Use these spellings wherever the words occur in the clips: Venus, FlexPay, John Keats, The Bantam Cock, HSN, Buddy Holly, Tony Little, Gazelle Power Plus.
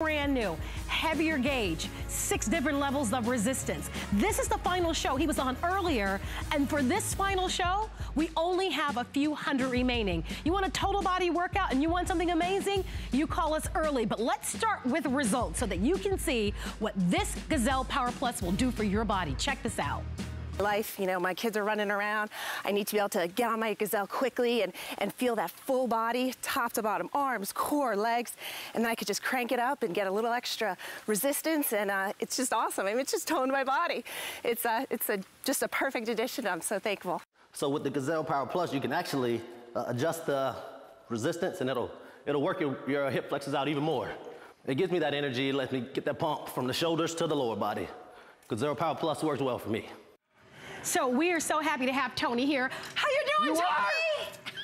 Brand new, heavier gauge, 6 different levels of resistance. This is the final show he was on earlier, and for this final show, we only have a few hundred remaining. You want a total body workout and you want something amazing? You call us early, but let's start with results so that you can see what this Gazelle Power Plus will do for your body. Check this out. Life, you know, my kids are running around. I need to be able to get on my Gazelle quickly and feel that full body, top to bottom, arms, core, legs, and then I could just crank it up and get a little extra resistance, and it's just awesome. I mean, it's just toned my body. It's just a perfect addition. I'm so thankful. So with the Gazelle Power Plus, you can actually adjust the resistance, and it'll work your hip flexors out even more. It gives me that energy, lets me get that pump from the shoulders to the lower body. Gazelle Power Plus works well for me. So we are so happy to have Tony here. How you doing, Tony?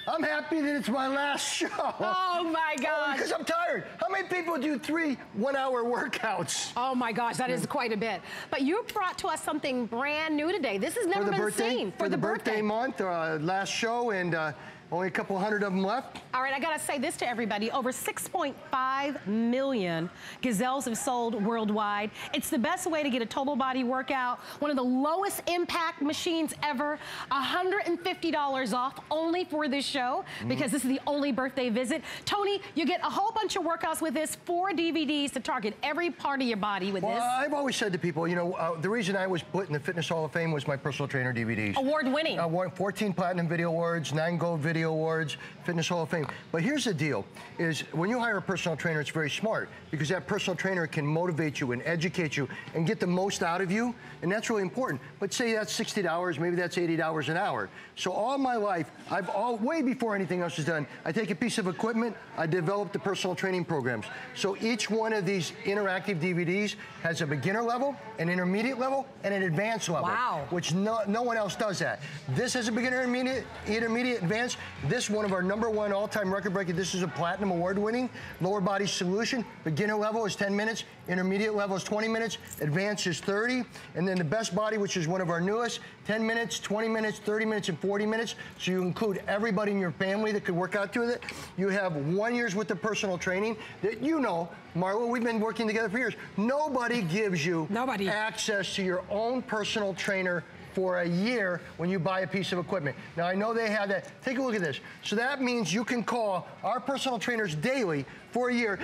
I'm happy that it's my last show. Oh, my gosh. Because I'm tired. How many people do 3 one-hour workouts? Oh, my gosh, that is quite a bit. But you brought to us something brand new today. This has never been seen. For the birthday month, last show, and only a couple hundred of them left. All right, I got to say this to everybody. Over 6.5 million Gazelles have sold worldwide. It's the best way to get a total body workout. One of the lowest impact machines ever. $150 off only for this show, because this is the only birthday visit. Tony, you get a whole bunch of workouts with this, 4 DVDs to target every part of your body with this. I've always said to people, you know, the reason I was put in the Fitness Hall of Fame was my personal trainer DVDs. Award-winning. 14 Platinum Video Awards, 9 Gold Video Awards, Fitness Hall of Fame. But here's the deal, is when you hire a personal trainer, it's very smart, because that personal trainer can motivate you and educate you and get the most out of you, and that's really important. But say that's $60, maybe that's $80 an hour. So all my life, I've all, way before anything else is done, I take a piece of equipment, I develop the personal training programs. So each one of these interactive DVDs has a beginner level, an intermediate level, and an advanced level. Wow. Which no one else does that. This is a beginner, intermediate, advanced. This one of our #1 all-time record-breaker. This is a platinum award-winning lower body solution. Beginner level is 10 minutes. Intermediate level is 20 minutes. Advanced is 30. And then the best body, which is one of our newest, 10 minutes, 20 minutes, 30 minutes, and 40 minutes. So you include everybody in your family that could work out to it. You have 1 year's with the personal training that, you know, Marla, we've been working together for years. Nobody gives you access to your own personal trainer for a year when you buy a piece of equipment. Now, I know they have that. Take a look at this. So that means you can call our personal trainers daily for a year.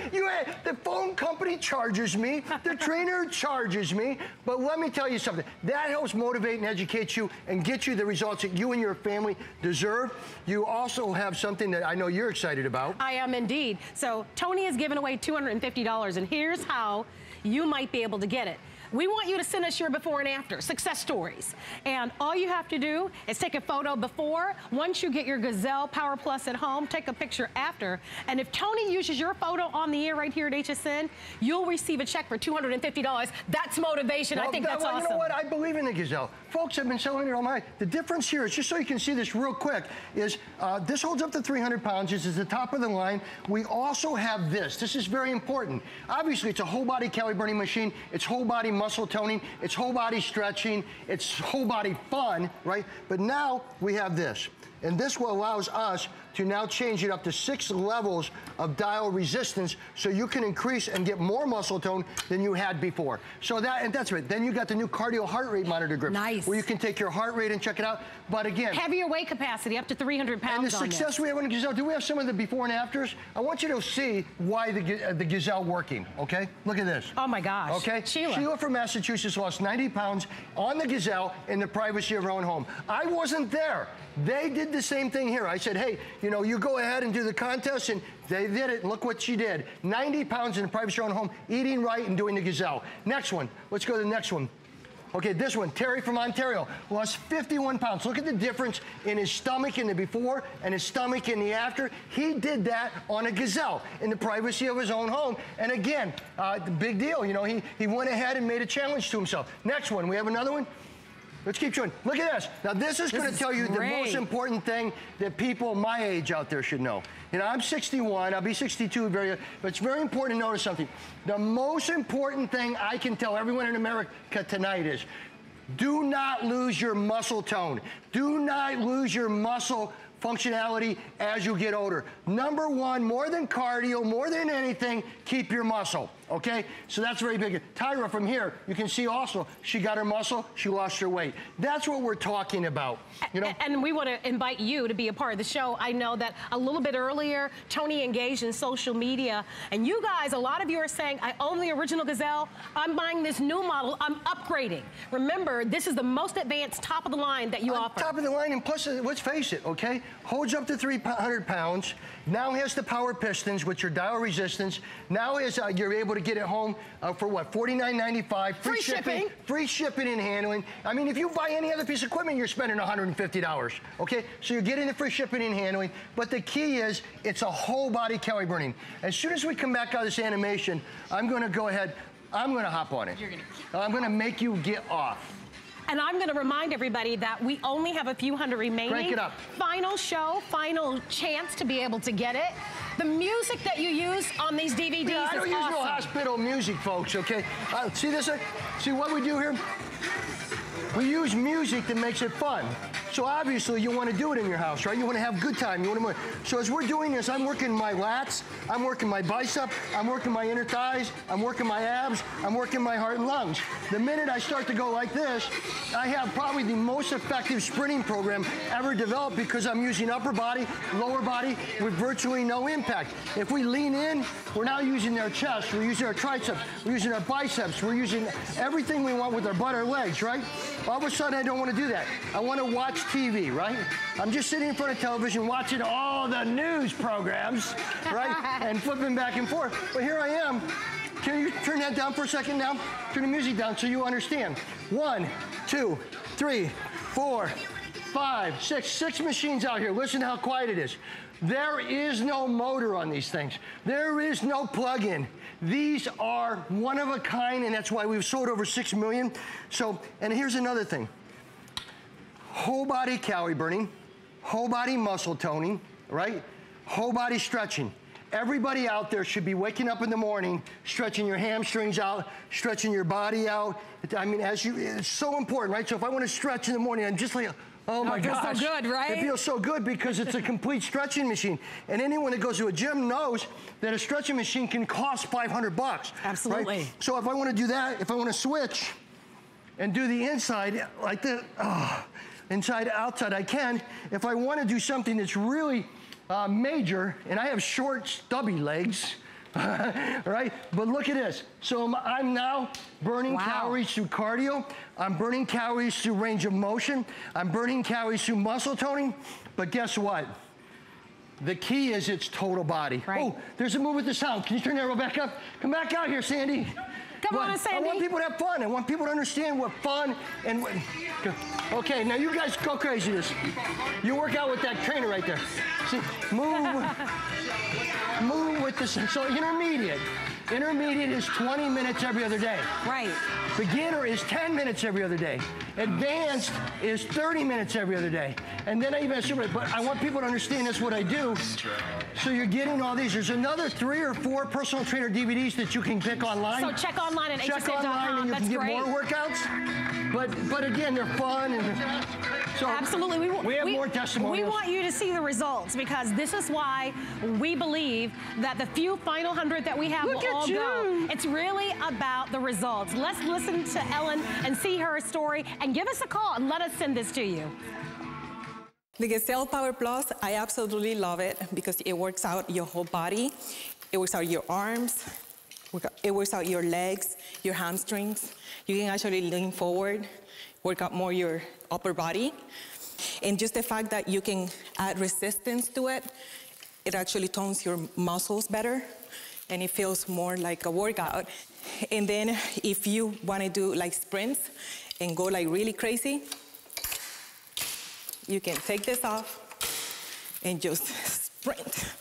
The phone company charges me, the trainer charges me, but let me tell you something. That helps motivate and educate you and get you the results that you and your family deserve. You also have something that I know you're excited about. I am indeed. So Tony has given away $250, and here's how you might be able to get it. We want you to send us your before and after success stories. And all you have to do is take a photo before. Once you get your Gazelle Power Plus at home, take a picture after. And if Tony uses your photo on the air right here at HSN, you'll receive a check for $250. That's motivation. Well, I think that's awesome. You know what? I believe in the Gazelle. Folks have been selling it all night. The difference here is, just so you can see this real quick, is this holds up to 300 pounds. This is the top of the line. We also have this. This is very important. Obviously, it's a whole body calorie burning machine. It's whole body muscle toning, it's whole body stretching, it's whole body fun, right? But now we have this. And this will allows us to now change it up to 6 levels of dial resistance, so you can increase and get more muscle tone than you had before. So that's right. Then you got the new cardio heart rate monitor grip. Nice. Where you can take your heart rate and check it out. But again, heavier weight capacity up to 300 pounds. And the success we have on the Gazelle. Do we have some of the before and afters? I want you to see why the Gazelle working. Okay. Look at this. Oh my gosh. Okay. Sheila from Massachusetts lost 90 pounds on the Gazelle in the privacy of her own home. I wasn't there. They did the same thing here. I said, hey, you know, you go ahead and do the contest, and they did it. Look what she did. 90 pounds in a private show at home, eating right and doing the Gazelle. Next one. Let's go to the next one. Okay, this one, Terry from Ontario, lost 51 pounds. Look at the difference in his stomach in the before and his stomach in the after. He did that on a Gazelle in the privacy of his own home. And again, big deal. You know, he went ahead and made a challenge to himself. Next one. We have another one. Let's keep going. Look at this. Now, this is going to tell you the most important thing that people my age out there should know. You know, I'm 61. I'll be 62 very, but it's very important to notice something. The most important thing I can tell everyone in America tonight is, do not lose your muscle tone. Do not lose your muscle functionality as you get older. #1, more than cardio, more than anything, keep your muscle. okay? So that's very big. Tyra from here, you can see also, she got her muscle, she lost her weight. That's what we're talking about, you know? And we want to invite you to be a part of the show. I know that a little bit earlier, Tony engaged in social media, and you guys, a lot of you are saying, I own the original Gazelle, I'm buying this new model, I'm upgrading. Remember, this is the most advanced top of the line that you offer. Top of the line, and plus, let's face it, okay? Holds up to 300 pounds, now has the power pistons, which are dial resistance, now is you're able to get it home for what, $49.95, free shipping. Free shipping and handling. I mean, if you buy any other piece of equipment, you're spending $150, okay? So you're getting the free shipping and handling, but the key is, it's a whole body calorie burning. As soon as we come back out of this animation, I'm gonna go ahead, I'm gonna hop on it. You're gonna I'm gonna make you get off. And I'm going to remind everybody that we only have a few hundred remaining. Crank it up. Final show, final chance to be able to get it. The music that you use on these DVDs is awesome. I don't use no hospital music, folks, okay? See this? See what we do here? We use music that makes it fun. So obviously you want to do it in your house, right? You want to have a good time. You want to move. So as we're doing this, I'm working my lats, I'm working my bicep, I'm working my inner thighs, I'm working my abs, I'm working my heart and lungs. The minute I start to go like this, I have probably the most effective sprinting program ever developed because I'm using upper body, lower body with virtually no impact. If we lean in, we're now using our chest, we're using our triceps, we're using our biceps, we're using everything we want with our butt, our legs, right? All of a sudden, I don't want to do that. I want to watch TV, right? I'm just sitting in front of television watching all the news programs, right? And flipping back and forth. But here I am. Can you turn that down for a second now? Turn the music down so you understand. 1, 2, 3, 4, 5, 6. 6 machines out here. Listen to how quiet it is. There is no motor on these things. There is no plug-in. These are one of a kind, and that's why we've sold over 6 million. So, and here's another thing. Whole body calorie burning, whole body muscle toning, right? Whole body stretching. Everybody out there should be waking up in the morning, stretching your hamstrings out, stretching your body out. I mean, as you, it's so important, right? So if I want to stretch in the morning, I'm just like, oh my gosh. It feels so good, right? It feels so good because it's a complete stretching machine. And anyone that goes to a gym knows that a stretching machine can cost $500. Absolutely. Right? So if I want to do that, if I want to switch and do the inside like that, oh, inside, outside, I can. If I want to do something that's really major, and I have short, stubby legs, right? But look at this. So I'm now burning calories through cardio. I'm burning calories through range of motion. I'm burning calories through muscle toning. But guess what? The key is it's total body. Right. Oh, there's a move with the sound. Can you turn that real back up? Come back out here, Sandy. Come on, Sandy. I want people to have fun. I want people to understand what fun and what... Okay, now you guys go crazy this. You work out with that trainer right there. See, move with this. So intermediate. Intermediate is 20 minutes every other day. Right. Beginner is 10 minutes every other day. Advanced is 30 minutes every other day. And then I even super, but I want people to understand that's what I do. So you're getting all these. There's another 3 or 4 personal trainer DVDs that you can pick online. So check online at HSN.com. Check online and you can get more workouts. But again, they're fun. And so absolutely. We have more testimonials. We want you to see the results because this is why we believe that the few final 100 that we have will all go. It's really about the results. Let's listen to Ellen and see her story and give us a call and let us send this to you. The Gazelle Power Plus, I absolutely love it because it works out your whole body. It works out your arms. It works out your legs, your hamstrings. You can actually lean forward, work out more your upper body. And just the fact that you can add resistance to it, it actually tones your muscles better and it feels more like a workout. And then if you want to do like sprints and go like really crazy, you can take this off and just sprint.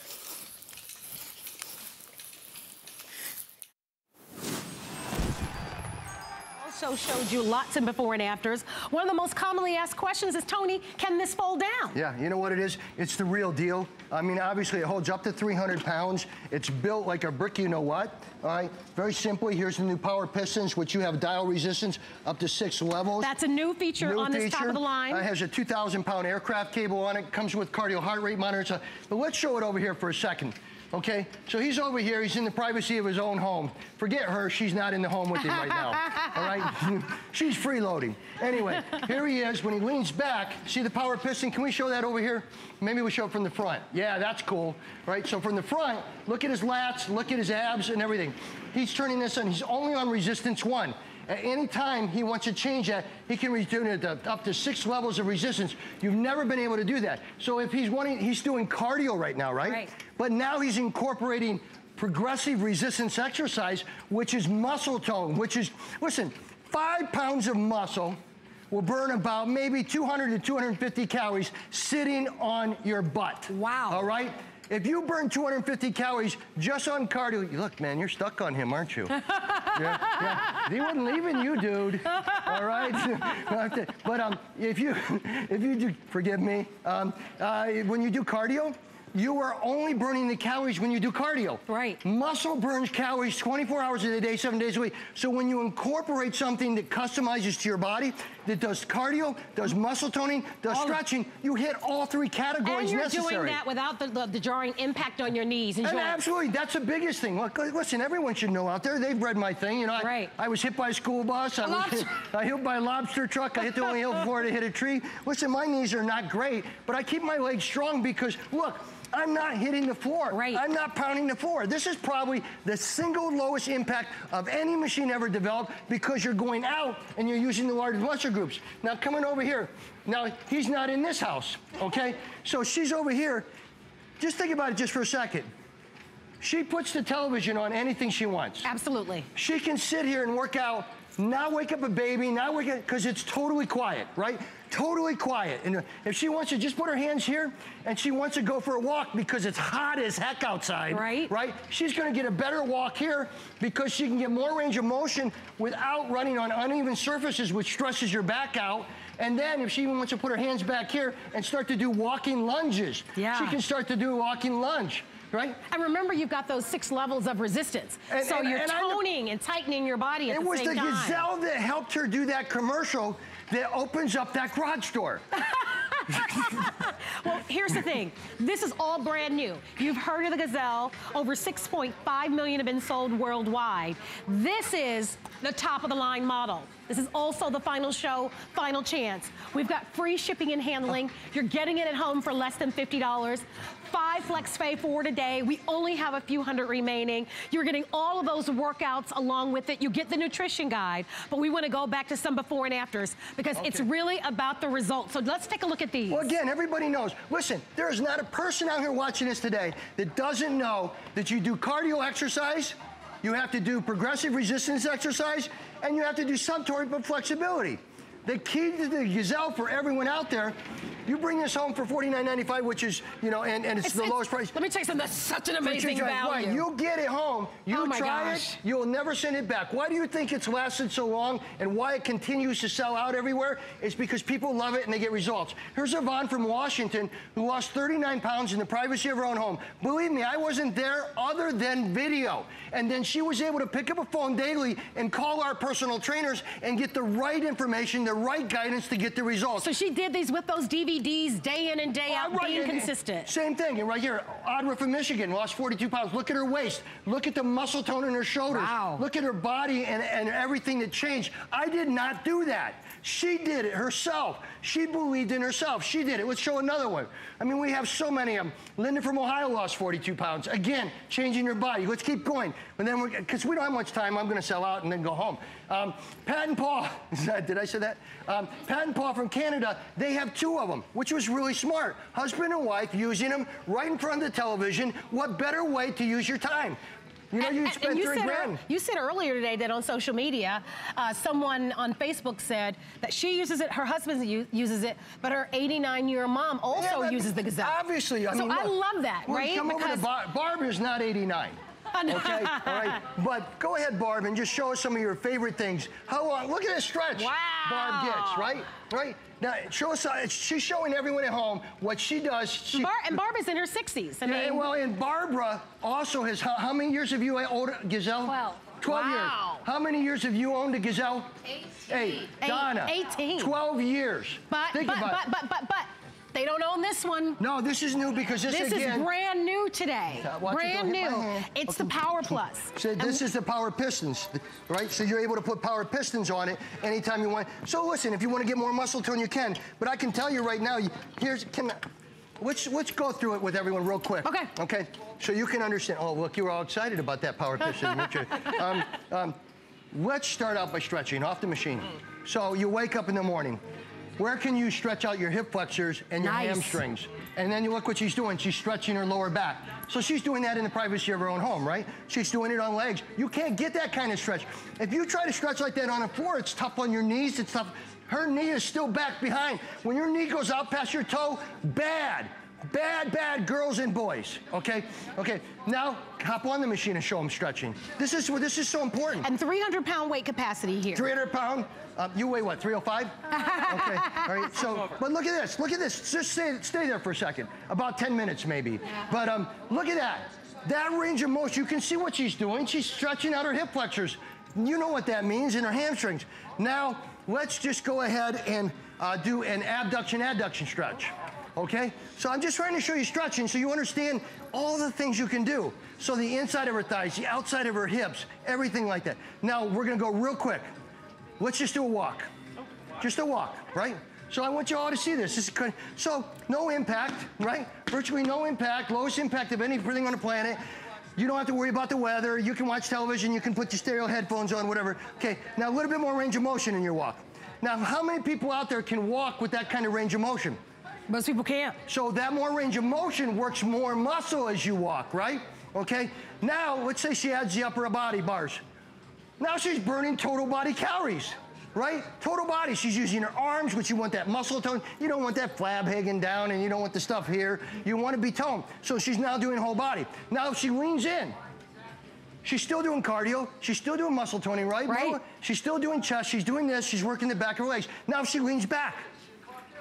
Also showed you lots of before and afters. One of the most commonly asked questions is, Tony, can this fold down? Yeah, you know what it is? It's the real deal. I mean, obviously, it holds up to 300 pounds. It's built like a brick, you know what? All right, very simply, here's the new power pistons, which you have dial resistance up to 6 levels. That's a new feature this top of the line. It has a 2,000-pound aircraft cable on it. Comes with cardio heart rate monitors. But let's show it over here for a second. Okay, so he's over here, he's in the privacy of his own home. Forget her, she's not in the home with him right now, all right? She's freeloading. Anyway, here he is, when he leans back, see the power piston? Can we show that over here? Maybe we show it from the front. Yeah, that's cool, right? So from the front, look at his lats, look at his abs and everything. He's turning this on, he's only on resistance 1. At any time he wants to change that, he can reduce it to up to 6 levels of resistance. You've never been able to do that. So if he's wanting, he's doing cardio right now, right? Right. But now he's incorporating progressive resistance exercise, which is muscle tone, which is, listen, 5 pounds of muscle will burn about maybe 200 to 250 calories sitting on your butt. Wow. All right? If you burn 250 calories just on cardio, look, man, you're stuck on him, aren't you? Yeah. He wasn't leaving you, dude. All right? But if you do, forgive me, when you do cardio, you are only burning the calories when you do cardio. Right. Muscle burns calories 24 hours a day, 7 days a week. So when you incorporate something that customizes to your body, that does cardio, does muscle toning, does stretching, you hit all 3 categories necessary. And you're doing that without the jarring impact on your knees and joints. Absolutely, that's the biggest thing. Look, listen, everyone should know out there, they've read my thing. You know, right. I was hit by a school bus, I was hit by a lobster truck, I hit the only hill before I hit a tree. Listen, my knees are not great, but I keep my legs strong because, look, I'm not hitting the floor. Right. I'm not pounding the floor. This is probably the single lowest impact of any machine ever developed because you're going out and you're using the larger muscle groups. Now, coming over here. Now, he's not in this house, okay? So she's over here. Just think about it just for a second. She puts the television on anything she wants. Absolutely. She can sit here and work out, not wake up a baby, not wake up, because it's totally quiet, right? Totally quiet. And if she wants to just put her hands here and she wants to go for a walk because it's hot as heck outside, right? She's gonna get a better walk here because she can get more range of motion without running on uneven surfaces, which stresses your back out. And then if she even wants to put her hands back here and start to do walking lunges, she can start to do a walking lunge. Right? And remember, you've got those 6 levels of resistance. And, so you're toning and tightening your body at the same time. It was the Gazelle that helped her do that commercial that opens up that garage door. Well, here's the thing. This is all brand new. You've heard of the Gazelle. Over 6.5 million have been sold worldwide. This is the top-of-the-line model. This is also the final show, final chance. We've got free shipping and handling. You're getting it at home for less than $50. 5 FlexPay for today. We only have a few hundred remaining. You're getting all of those workouts along with it. You get the nutrition guide, but we want to go back to some before and afters because it's really about the results. So let's take a look at these. Well, again, everybody knows. Listen, there is not a person out here watching this today that doesn't know that you do cardio exercise, you have to do progressive resistance exercise, and you have to do subtorque flexibility. The key to the Gazelle for everyone out there, you bring this home for $49.95, which is, you know, and it's the lowest price. Let me tell you something, that's such an amazing value. Right. You get it home, you try it, you'll never send it back. Why do you think it's lasted so long and why it continues to sell out everywhere? It's because people love it and they get results. Here's Yvonne from Washington who lost 39 pounds in the privacy of her own home. Believe me, I wasn't there other than video. And then she was able to pick up a phone daily and call our personal trainers and get the right information, the right guidance to get the results. So she did these with those DVDs day in and day out, being consistent. Same thing, and right here, Audra from Michigan lost 42 pounds. Look at her waist. Look at the muscle tone in her shoulders. Wow. Look at her body and everything that changed. I did not do that. She did it herself. She believed in herself. She did it. Let's show another one. I mean, we have so many of them. Linda from Ohio lost 42 pounds. Again, changing your body. Let's keep going. And then, because we don't have much time, I'm going to sell out and then go home. Pat and Paul, did I say that? Pat and Paul from Canada, they have 2 of them, which was really smart. Husband and wife using them right in front of the television. What better way to use your time? You know, you spent $3 grand. You said earlier today that on social media, someone on Facebook said that she uses it, her husband uses it, but her 89-year-old mom also uses the Gazelle. Obviously. I mean, look, I love that, right? Come over to Barb is not 89. Okay, all right. But go ahead, Barb, and just show us some of your favorite things. How long? Look at this stretch. Wow. Barb gets right. Now show us. She's showing everyone at home what she does. Barb is in her 60s. And Barbara also has. How many years have you owned a Gazelle? 12. 12 years. How many years have you owned a Gazelle? 18. Donna. 18. 12 years. But, Think about it. But. They don't own this one. No, this is new because this is brand new today. Brand new. It's the Power Plus. So this is the power pistons, right? So you're able to put power pistons on it anytime you want. So listen, if you want to get more muscle tone, you can. But I can tell you right now, let's go through it with everyone real quick. Okay. Okay. So you can understand. Oh, look, you were all excited about that power piston, Richard. Let's start out by stretching off the machine. So you wake up in the morning. Where can you stretch out your hip flexors and your hamstrings? And then you look what she's doing. She's stretching her lower back. So she's doing that in the privacy of her own home, right? She's doing it on legs. You can't get that kind of stretch. If you try to stretch like that on the floor, it's tough on your knees, it's tough. Her knee is still back behind. When your knee goes out past your toe, bad. Bad, bad girls and boys, okay? Okay, now hop on the machine and show them stretching. This is so important. And 300-pound weight capacity here. 300-pound? You weigh what, 305? Okay, all right, so, but look at this, look at this. Just stay there for a second, about 10 minutes maybe. Yeah. But look at that. That range of motion, you can see what she's doing. She's stretching out her hip flexors. You know what that means, in her hamstrings. Now, let's just go ahead and do an abduction-adduction stretch. Okay? So I'm just trying to show you stretching so you understand all the things you can do. So the inside of her thighs, the outside of her hips, everything like that. Now we're gonna go real quick. Let's just do a walk. Just a walk, right? So I want you all to see this. So no impact, right? Virtually no impact, lowest impact of anything on the planet. You don't have to worry about the weather. You can watch television, you can put your stereo headphones on, whatever. Okay, now a little bit more range of motion in your walk. Now how many people out there can walk with that kind of range of motion? Most people can't. So that more range of motion works more muscle as you walk, right? Okay, now let's say she adds the upper body bars. Now she's burning total body calories, right? Total body, she's using her arms, which you want that muscle tone. You don't want that flab hanging down and you don't want the stuff here. You want to be toned. So she's now doing whole body. Now if she leans in, she's still doing cardio, she's still doing muscle toning, right? Right. She's still doing chest, she's doing this, she's working the back of her legs. Now if she leans back,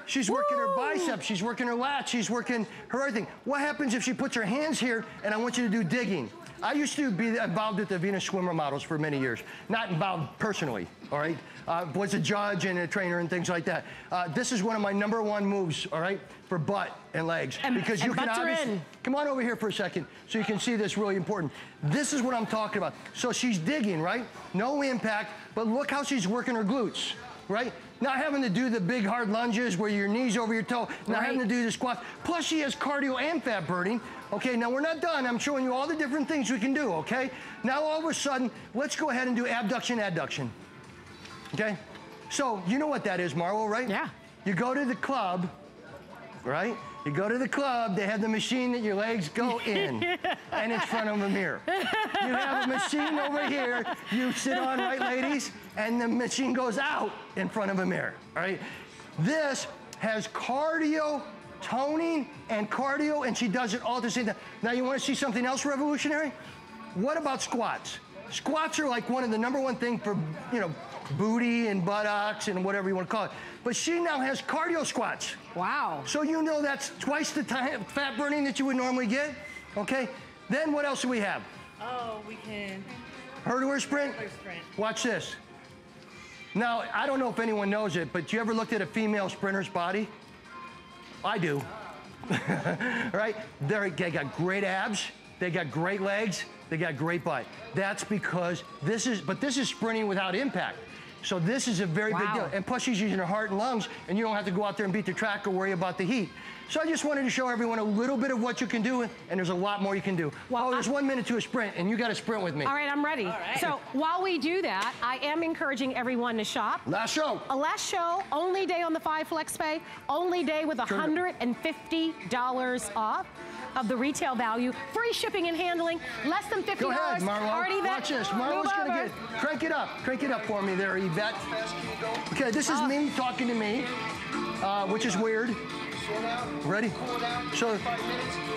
she's working her biceps, she's working her lats, she's working her everything. What happens if she puts her hands here and I want you to do digging? I used to be involved at the Venus swimmer models for many years. Not involved personally, all right? Was a judge and a trainer and things like that. This is one of my #1 moves, all right, for butt and legs. Because you can obviously, come on over here for a second so you can see this really important. This is what I'm talking about. So she's digging, right? No impact, but look how she's working her glutes, right? Not having to do the big hard lunges where your knee's over your toe, not having to do the squats. Plus she has cardio and fat burning. Okay, now we're not done. I'm showing you all the different things we can do, okay? Now all of a sudden, let's go ahead and do abduction-adduction, okay? So you know what that is, Marlo, right? Yeah. You go to the club, right? You go to the club, they have the machine that your legs go in, and it's in front of a mirror. You have a machine over here, you sit on, right, ladies? And the machine goes out in front of a mirror, all right? This has cardio, toning, and cardio, and she does it all at the same time. Now, you wanna see something else revolutionary? What about squats? Squats are like one of the #1 thing for, you know, booty and buttocks and whatever you want to call it. But she now has cardio squats. Wow. So you know that's twice the time fat burning that you would normally get. Okay. Then what else do we have? Oh, we can. Her-to-her sprint? Her-to-her sprint. Watch this. Now, I don't know if anyone knows it, but you ever looked at a female sprinter's body? I do. Right? They got great abs. They got great legs. They got great butt. That's because this is sprinting without impact. So this is a very big deal. And plus she's using her heart and lungs, and you don't have to go out there and beat the track or worry about the heat. So I just wanted to show everyone a little bit of what you can do, and there's a lot more you can do. Well, there's 1 minute to a sprint, and you got to sprint with me. All right, I'm ready. All right. So while we do that, I am encouraging everyone to shop. Last show. A last show, only day on the 5 FlexPay, only day with $150 off of the retail value, free shipping and handling, less than $50. Go ahead, Marlo. Watch this. Marlo's going to get, crank it up for me there, Yvette. Okay, this is me talking to me, which is weird. Ready?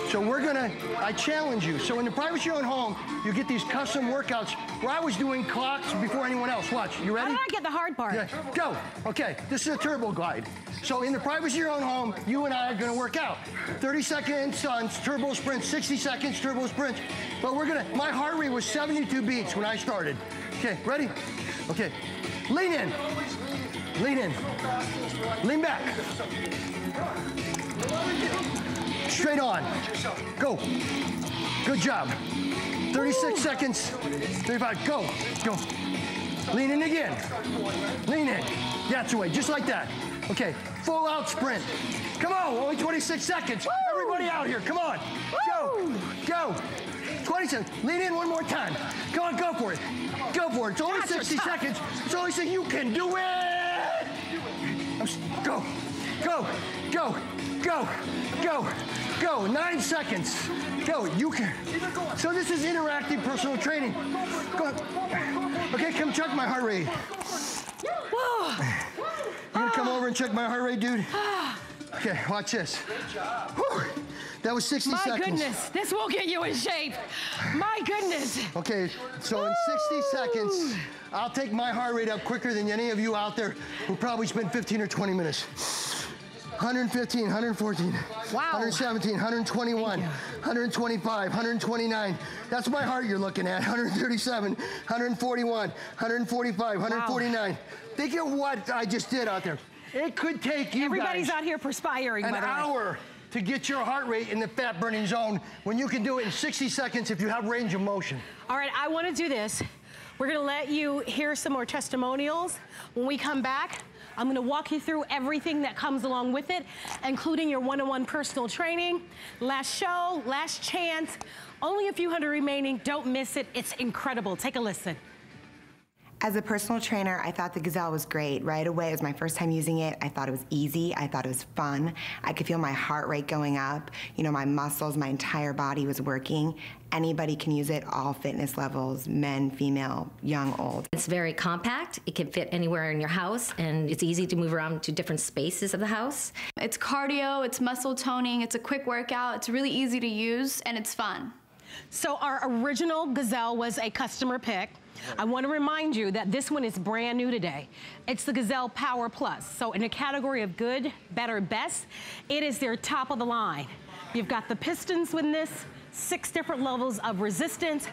So we're gonna, I challenge you. So in the privacy of your own home, you get these custom workouts where I was doing clocks before anyone else. Watch, you ready? How did I get the hard part? Yeah. Go, okay, this is a turbo glide. So in the privacy of your own home, you and I are gonna work out. 30 seconds on turbo sprints, 60 seconds turbo sprints. But we're gonna, my heart rate was 72 beats when I started. Okay, ready? Okay, lean in, lean back. Straight on. Go. Good job. 36 seconds. 35. Go. Go. Lean in again. Lean in. That's the way. Just like that. Okay. Full out sprint. Come on. Only 26 seconds. Woo! Everybody out here. Come on. Woo! Go. Go. 27. Lean in one more time. Come on. Go for it. Go for it. It's only 60 seconds. It's only 60. You can do it. Go. Go. Go. Go. Go. Go. 9 seconds. Go. You can. So this is interactive personal training. Go. Okay. Come check my heart rate. Whoa. You gonna come over and check my heart rate, dude? Okay, watch this. Good job. Whew. That was 60 seconds. My goodness, this will get you in shape. My goodness. Okay, so in 60 seconds, I'll take my heart rate up quicker than any of you out there who probably spent 15 or 20 minutes. 115, 114, wow. 117, 121, 125, 129. That's my heart you're looking at. 137, 141, 145, 149. Wow. Think of what I just did out there. It could take you Everybody's guys out here perspiring, an hour to get your heart rate in the fat burning zone when you can do it in 60 seconds if you have range of motion. All right, I want to do this. We're going to let you hear some more testimonials. When we come back, I'm going to walk you through everything that comes along with it, including your one-on-one personal training. Last show, last chance. Only a few hundred remaining. Don't miss it. It's incredible. Take a listen. As a personal trainer, I thought the Gazelle was great right away. It was my first time using it. I thought it was easy. I thought it was fun. I could feel my heart rate going up. You know, my muscles, my entire body was working. Anybody can use it, all fitness levels, men, female, young, old. It's very compact. It can fit anywhere in your house, and it's easy to move around to different spaces of the house. It's cardio, it's muscle toning, it's a quick workout, it's really easy to use, and it's fun. So our original Gazelle was a customer pick. I want to remind you that this one is brand new today. It's the Gazelle Power Plus. So in a category of good, better, best, it is their top of the line. You've got the pistons with this, 6 different levels of resistance,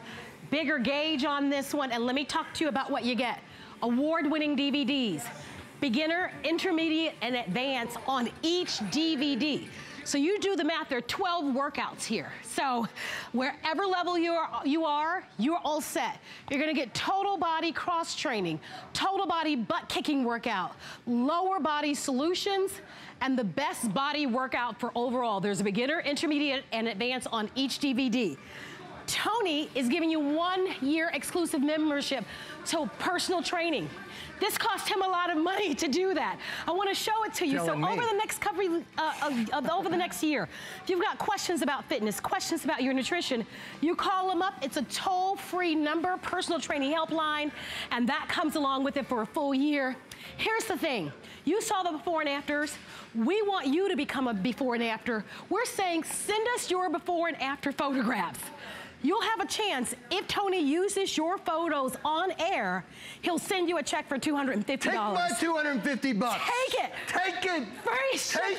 bigger gauge on this one. And let me talk to you about what you get. Award-winning DVDs, beginner, intermediate, and advanced on each DVD. So you do the math, there are 12 workouts here. So wherever level you are all set. You're gonna get total body cross training, total body butt kicking workout, lower body solutions, and the best body workout for overall. There's a beginner, intermediate, and advanced on each DVD. Tony is giving you 1-year exclusive membership to personal training. This cost him a lot of money to do that. I want to show it to you. So over the next couple, over the next year, if you've got questions about fitness, questions about your nutrition, you call them up. It's a toll-free number, personal training helpline, and that comes along with it for a full year. Here's the thing. You saw the before and afters. We want you to become a before and after. We're saying send us your before and after photographs. You'll have a chance. If Tony uses your photos on air, he'll send you a check for $250. Take my $250. Take it. Take it. Free shipping. Take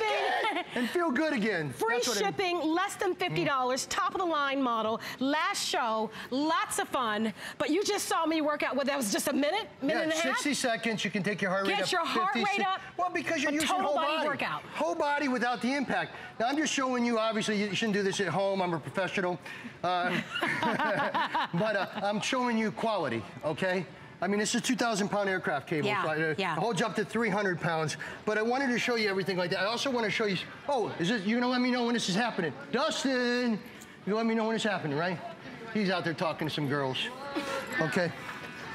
it and feel good again. Free shipping, less than $50, top of the line model, last show, lots of fun. But you just saw me work out, well, that was just a minute and a half? 60 seconds, you can take your heart rate up. Get your heart rate up. Well, because you're using whole body workout. Whole body without the impact. Now, I'm just showing you, obviously, you shouldn't do this at home. I'm a professional. But I'm showing you quality, okay? I mean, this is 2,000-pound aircraft cable. Yeah, yeah. It holds up to 300 pounds. But I wanted to show you everything like that. I also want to show you, oh, is it, you're going to let me know when this is happening. Dustin, you're going to let me know when it's happening, right? He's out there talking to some girls, okay?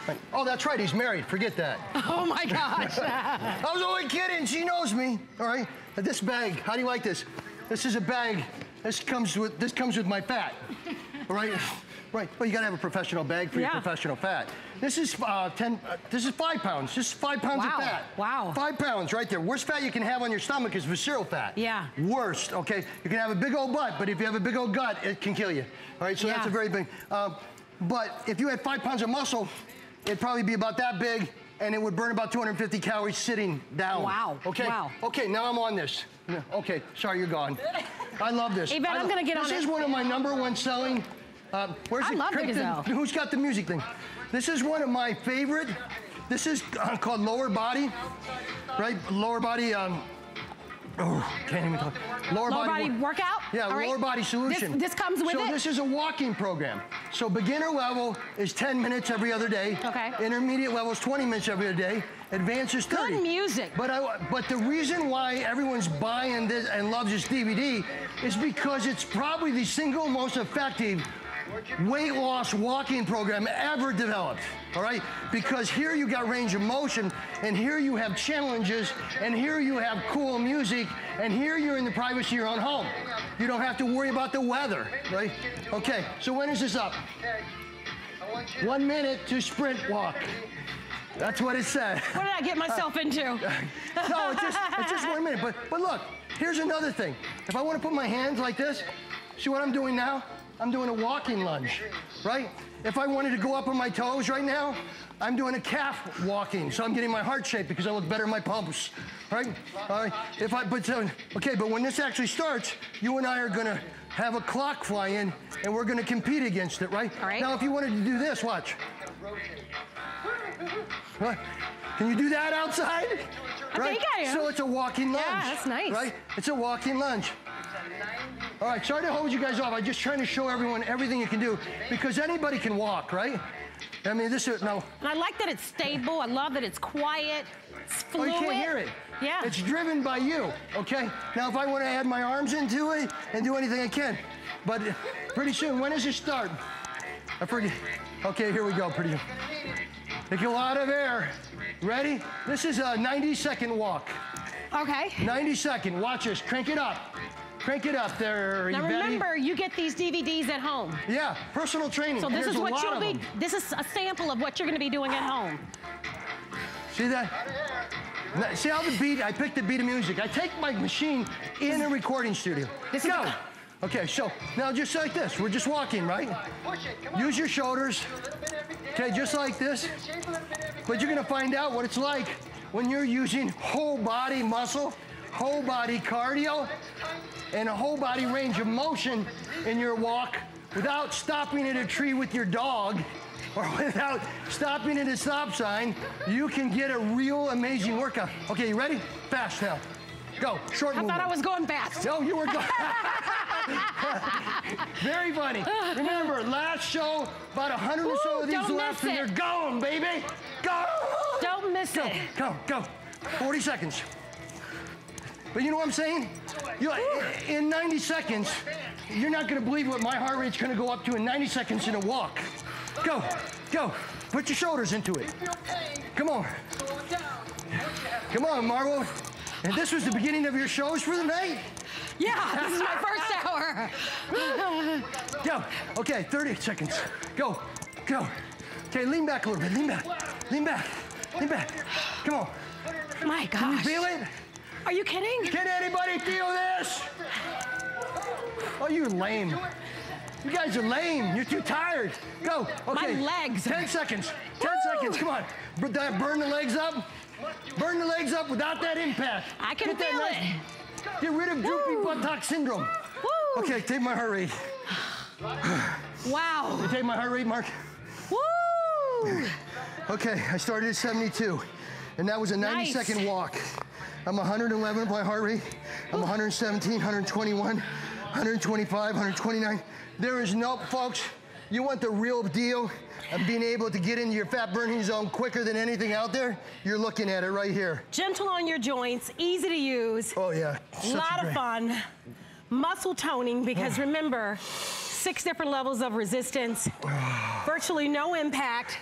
Right. Oh, that's right, he's married. Forget that. Oh, my gosh. I was only kidding. She knows me, all right? This bag, how do you like this? This is a bag. This comes with my fat. Right, right. Well, you gotta have a professional bag for your professional fat. This is 5 pounds. Just 5 pounds of fat. Wow. 5 pounds right there. Worst fat you can have on your stomach is visceral fat. Yeah. Worst. Okay. You can have a big old butt, but if you have a big old gut, it can kill you. All right. So that's a very big. But if you had 5 pounds of muscle, it'd probably be about that big, and it would burn about 250 calories sitting down. Wow. Okay. Wow. Okay. Now I'm on this. Okay. Sorry, you're gone. I love this. Hey, I'm gonna get on it. This is one of my #1 selling. I love the Gazelle. Who's got the music thing? This is one of my favorite. This is called lower body, right? Lower body Oh, can't even talk. Lower body workout? Yeah, right. Lower body solution. This comes with it? So this is a walking program. So beginner level is 10 minutes every other day. Okay. Intermediate level is 20 minutes every other day. Advanced is 30. Good music. But the reason why everyone's buying this and loves this DVD is because it's probably the single most effective weight loss walking program ever developed, all right? Because here you got range of motion, and here you have challenges, and here you have cool music, and here you're in the privacy of your own home. You don't have to worry about the weather, right? Okay, so when is this up? 1 minute to sprint walk. That's what it said. What did I get myself into? No, it's just 1 minute, but look, here's another thing. If I want to put my hands like this, see what I'm doing now? I'm doing a walking lunge, right? If I wanted to go up on my toes right now, I'm doing a calf walking, so I'm getting my heart shape because I look better in my pumps, right? All right. But when this actually starts, you and I are gonna have a clock fly in, and we're gonna compete against it, right? All right. Now, if you wanted to do this, watch. What? Can you do that outside? I think I am. So it's a walking lunge. Yeah, that's nice. Right? It's a walking lunge. All right, sorry to hold you guys off. I'm just trying to show everyone everything you can do because anybody can walk, right? I mean, this is, no. I like that it's stable. I love that it's quiet. It's fluid. Oh, you can't hear it. Yeah. It's driven by you, okay? Now, if I want to add my arms into it and do anything, I can. But pretty soon, when does it start? I forget. Okay, here we go, pretty soon. Take a lot of air. Ready? This is a 90-second walk. Okay. 90-second, watch this, crank it up. Crank it up there, Now remember, you get these DVDs at home. Yeah, personal training. So this is what you'll be, this is a sample of what you're gonna be doing at home. See that? See how the beat, I picked the beat of music. I take my machine in a recording studio. Go. Okay, so now just like this, we're just walking, right? Use your shoulders, okay, just like this. But you're gonna find out what it's like when you're using whole body muscle, whole body cardio, and a whole body range of motion in your walk without stopping at a tree with your dog or without stopping at a stop sign. You can get a real amazing workout. Okay, you ready? Fast now. Go, short movement. I thought I was going fast. No, you were going. Very funny. Remember, last show, about 100 or so of these left, and they're going, baby. Go! Don't miss it. Go, go, go. 40 seconds. But you know what I'm saying? In 90 seconds, you're not gonna believe what my heart rate's gonna go up to in 90 seconds in a walk. Go, go. Put your shoulders into it. Come on. Come on, Marvel. And this was the beginning of your shows for the night? Yeah, this is my first hour. Go. Okay, 30 seconds. Go, go. Okay, lean back a little bit. Lean back. Lean back. Lean back. Come on. My gosh. Can you feel it? Are you kidding? Can anybody feel this? Oh, you're lame. You guys are lame. You're too tired. Go. Okay. My legs. 10 seconds. 10 seconds. Come on. Burn the legs up. Burn the legs up without that impact. I can feel it. Get rid of droopy buttock syndrome. Woo. Okay, take my heart rate. Wow. You take my heart rate, Mark? Woo! Okay, I started at 72, and that was a 90-second walk. I'm 111 by heart rate. I'm 117, 121, 125, 129. There is no, folks, you want the real deal of being able to get into your fat burning zone quicker than anything out there? You're looking at it right here. Gentle on your joints, easy to use. Oh yeah. A lot of fun. Muscle toning, because remember, 6 different levels of resistance, virtually no impact.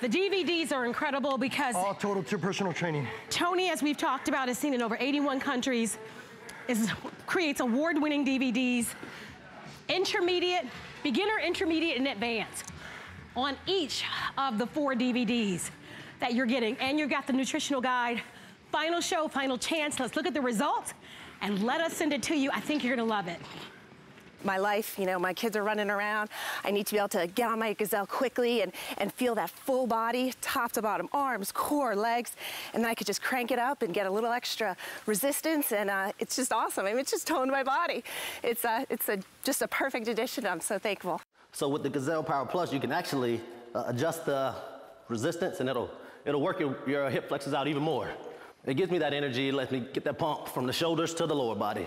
The DVDs are incredible because all total to personal training. Tony, as we've talked about, is seen in over 81 countries, creates award-winning DVDs, intermediate, beginner, intermediate, and advanced on each of the 4 DVDs that you're getting. And you've got the nutritional guide, final show, final chance. Let's look at the results and let us send it to you. I think you're gonna love it. My life, you know, my kids are running around. I need to be able to get on my Gazelle quickly and feel that full body, top to bottom, arms, core, legs, and then I could just crank it up and get a little extra resistance, and it's just awesome. I mean, it's just toned my body. It's just a perfect addition. I'm so thankful. So with the Gazelle Power Plus, you can actually adjust the resistance, and it'll work your hip flexors out even more. It gives me that energy, it lets me get that pump from the shoulders to the lower body.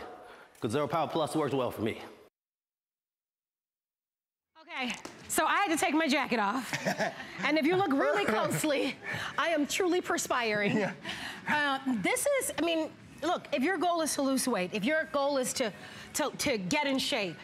Gazelle Power Plus works well for me. Okay, so I had to take my jacket off. And if you look really closely, I am truly perspiring. Yeah. This is, I mean, look, if your goal is to lose weight, if your goal is to get in shape,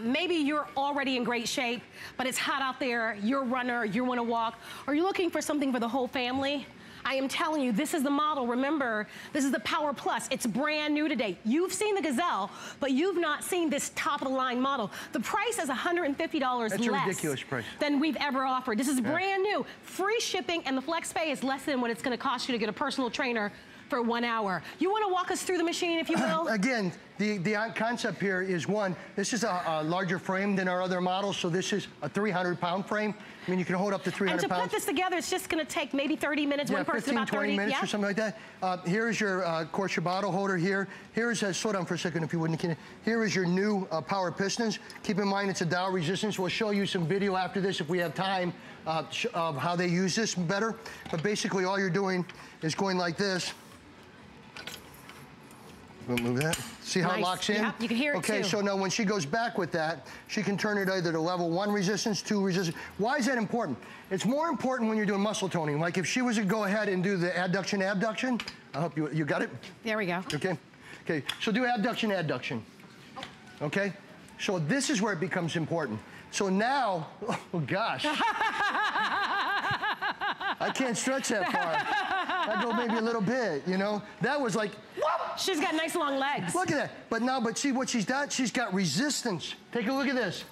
maybe you're already in great shape, but it's hot out there, you're a runner, you wanna walk, or you're looking for something for the whole family, I am telling you, this is the model. Remember, this is the Power Plus. It's brand new today. You've seen the Gazelle, but you've not seen this top-of-the-line model. The price is $150 less. That's a ridiculous price. Than we've ever offered. This is brand new. Free shipping, and the flex pay is less than what it's gonna cost you to get a personal trainer for 1 hour. You wanna walk us through the machine, if you will? Again, the concept here is one, this is a larger frame than our other models, so this is a 300-pound frame. I mean, you can hold up to 300 pounds. And to put this together, it's just gonna take maybe 30 minutes, one person 15, about 30. 20 minutes or something like that. Here's your, of course, your bottle holder here. Here's, slow down for a second if you wouldn't, here is your new power pistons. Keep in mind, it's a dial resistance. We'll show you some video after this if we have time of how they use this better. But basically, all you're doing is going like this. We'll move that. See how it locks in? Yeah, you can hear it too. Okay, so now when she goes back with that, she can turn it either to level 1 resistance, 2 resistance. Why is that important? It's more important when you're doing muscle toning. Like if she was to go ahead and do the adduction, abduction. I hope you got it. There we go. Okay. Okay, so do abduction, adduction. Okay? So this is where it becomes important. So now, oh gosh. I can't stretch that far. I go maybe a little bit, you know? That was like, whoop! She's got nice long legs. Look at that. But now, but see what she's done? She's got resistance. Take a look at this.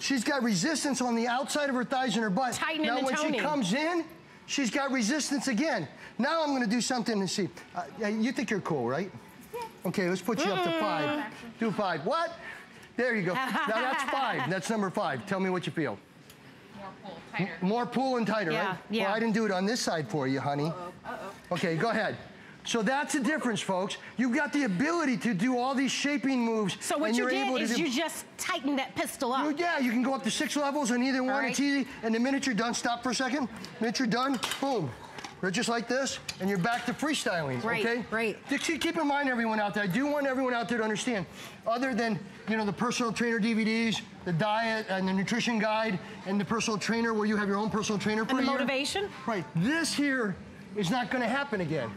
She's got resistance on the outside of her thighs and her butt. Tightening and toning. Now when she comes in, she's got resistance again. Now I'm gonna do something and see. You think you're cool, right? Yeah. Okay, let's put you up to 5. Do 5, what? There you go. Now that's 5, that's number 5. Tell me what you feel. More pull, tighter. More pull and tighter, right? Yeah. Well, I didn't do it on this side for you, honey. Uh-oh. Uh-oh. Okay, go ahead. So that's the difference, folks. You've got the ability to do all these shaping moves. So what you did is you just tightened that pistol up. Yeah, you can go up to 6 levels on either one. Right. It's easy. And the minute you're done, stop for a second. The minute you're done, boom. We're just like this, and you're back to freestyling, okay? Right, right. Keep in mind, everyone out there, I do want everyone out there to understand, other than, you know, the personal trainer DVDs, the diet and the nutrition guide, and the personal trainer where you have your own personal trainer for a year. And the motivation. Right, this here is not gonna happen again.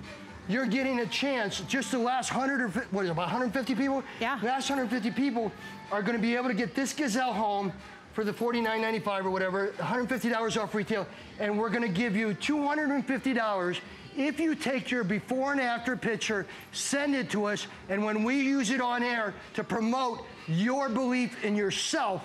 You're getting a chance, just the last 100 or, what is it, about 150 people? Yeah. The last 150 people are gonna be able to get this Gazelle home for the $49.95 or whatever, $150 off retail, and we're gonna give you $250 if you take your before and after picture, send it to us, and when we use it on air to promote your belief in yourself,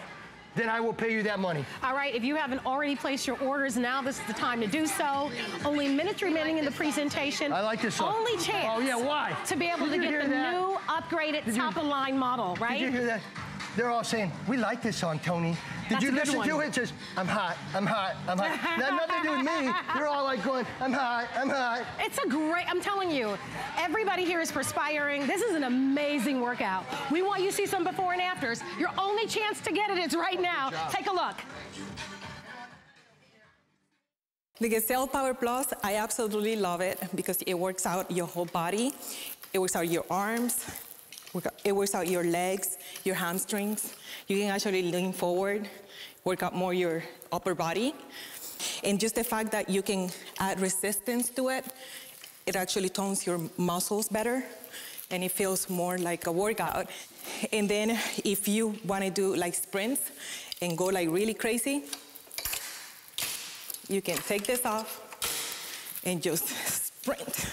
then I will pay you that money. All right, if you haven't already placed your orders, now this is the time to do so. Only minutes remaining in the presentation. I like this song. Only chance. Oh yeah, why? To be able to get the new, upgraded, top-of-line model, right? Did you hear that? They're all saying, we like this song, Tony. Did you listen to it? It says, I'm hot, I'm hot, I'm hot. That had nothing to do with me. They're all like going, I'm hot, I'm hot. It's a great, I'm telling you, everybody here is perspiring. This is an amazing workout. We want you to see some before and afters. Your only chance to get it is right now. Take a look. The Gazelle Power Plus, I absolutely love it because it works out your whole body. It works out your arms. It works out your legs, your hamstrings. You can actually lean forward, work out more your upper body. And just the fact that you can add resistance to it, it actually tones your muscles better and it feels more like a workout. And then if you wanna do like sprints and go like really crazy, you can take this off and just sprint.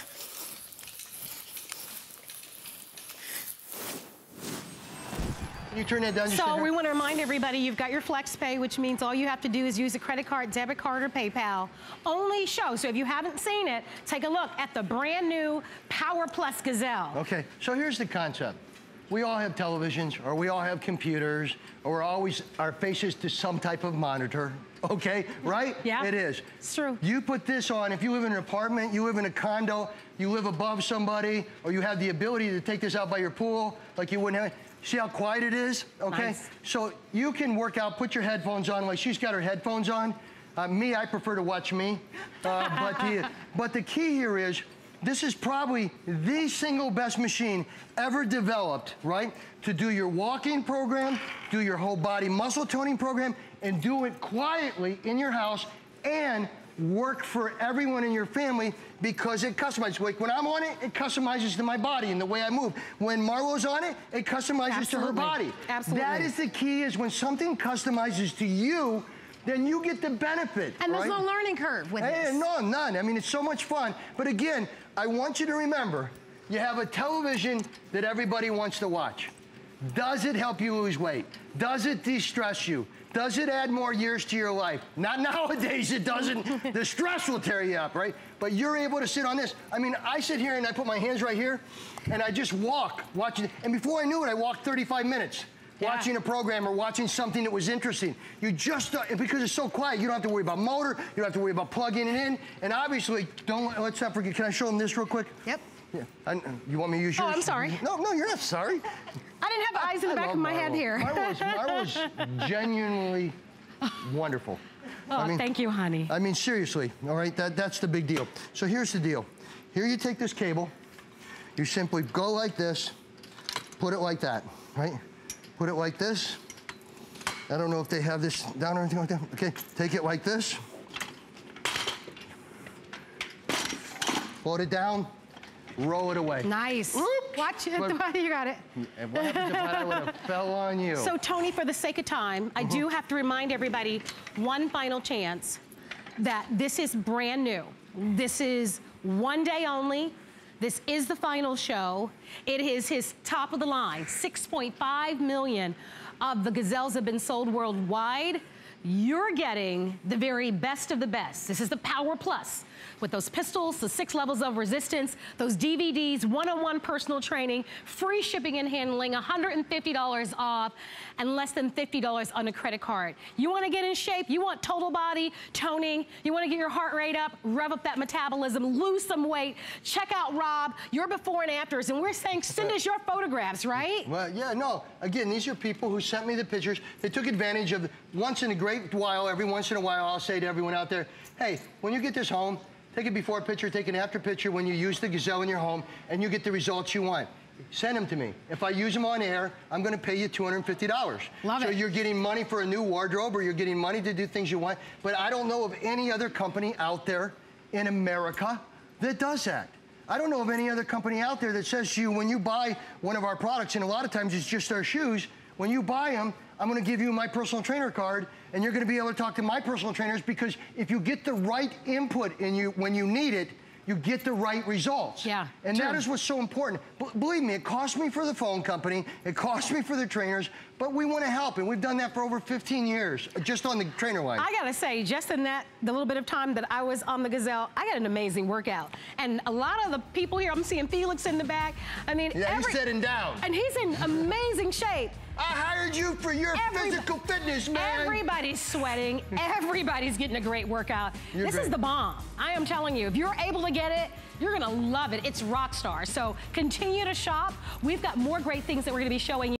You turn that down, so we want to remind everybody, you've got your flex pay, which means all you have to do is use a credit card, debit card, or PayPal. Only show. So if you haven't seen it, take a look at the brand new Power Plus Gazelle. Okay, so here's the concept. We all have televisions, or we all have computers, or we're always, our faces to some type of monitor. Okay, right? Yeah. It is. It's true. You put this on, if you live in an apartment, you live in a condo, you live above somebody, or you have the ability to take this out by your pool, like you wouldn't have. See how quiet it is? Okay, nice. So you can work out, put your headphones on, like she's got her headphones on. Me, I prefer to watch me. But the key here is, This is probably the single best machine ever developed, right? To do your walking program, do your whole body muscle toning program, and do it quietly in your house and work for everyone in your family because it customizes. Like when I'm on it, it customizes to my body and the way I move. When Marlo's on it, it customizes to her body. Absolutely. That is the key, is when something customizes to you, then you get the benefit. And there's no learning curve with this. No, none. I mean, it's so much fun. But again, I want you to remember, you have a television that everybody wants to watch. Does it help you lose weight? Does it de-stress you? Does it add more years to your life? Not nowadays, it doesn't. The stress will tear you up, right? But you're able to sit on this. I mean, I sit here and I put my hands right here, and I just walk, watching. And before I knew it, I walked 35 minutes. Yeah. Watching a program or watching something that was interesting. You just, because it's so quiet, you don't have to worry about motor, you don't have to worry about plugging it in, and obviously, let's not forget, can I show them this real quick? Yep. Yeah. You want me to use yours? Oh, I'm sorry. No, no, you're not sorry. I didn't have eyes in the back of my head here. Marlo's genuinely wonderful. Oh, I mean, thank you, honey. I mean, seriously, all right, that's the big deal. So here's the deal. Here you take this cable, you simply go like this, put it like that, right? Put it like this. I don't know if they have this down or anything like that. Okay, take it like this. Float it down, roll it away. Nice. Whoop. Watch it, you got it. And what happens if I would have fell on you? So Tony, for the sake of time, I do have to remind everybody one final chance that this is brand new. This is one day only. This is the final show. It is his top of the line. 6.5 million of the Gazelles have been sold worldwide. You're getting the very best of the best. This is the Power Plus with those pistols, the 6 levels of resistance, those DVDs, one-on-one personal training, free shipping and handling, $150 off, and less than $50 on a credit card. You wanna get in shape, you want total body toning, you wanna get your heart rate up, rev up that metabolism, lose some weight, check out Rob, your before and afters, and we're saying send us your photographs, right? Well, yeah, no, again, these are people who sent me the pictures. They took advantage of, once in a great while, every once in a while, I'll say to everyone out there, hey, when you get this home, take a before picture, take an after picture when you use the Gazelle in your home, and you get the results you want. Send them to me. If I use them on air, I'm gonna pay you $250. Love it. So you're getting money for a new wardrobe, or you're getting money to do things you want, but I don't know of any other company out there in America that does that. I don't know of any other company out there that says to you, when you buy one of our products, and a lot of times it's just our shoes, when you buy them, I'm gonna give you my personal trainer card, and you're gonna be able to talk to my personal trainers, because if you get the right input in you when you need it, you get the right results. Yeah. And that is what's so important. Believe me, it cost me for the phone company, it cost me for the trainers, but we wanna help, and we've done that for over 15 years, just on the trainer line. I gotta say, just in that, the little bit of time that I was on the Gazelle, I got an amazing workout. And a lot of the people here, I'm seeing Felix in the back, I mean, yeah, he's sitting down. And he's in amazing shape. I hired you for your physical fitness, man. Everybody's sweating. Everybody's getting a great workout. This is the bomb. I am telling you, if you're able to get it, you're gonna love it. It's rock star. So continue to shop. We've got more great things that we're gonna be showing you.